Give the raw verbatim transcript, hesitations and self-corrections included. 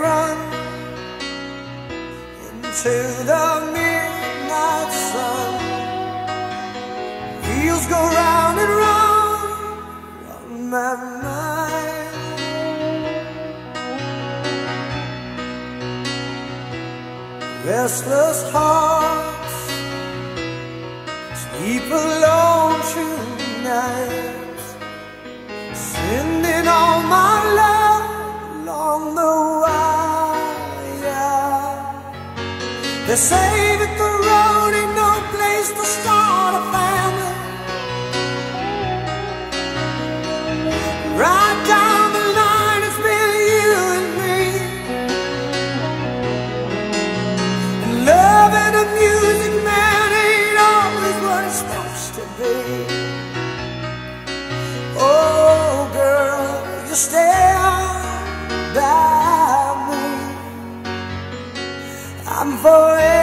run into the midnight sun. Wheels go round and round on my mind. Restless hearts sleep alone tonight, sending all my love along the wire. They say that the road ain't no place to start a family. Right down the line, it's been you and me, and love and a music man ain't always what it's supposed to be. Oh girl, you stand by me, I'm forever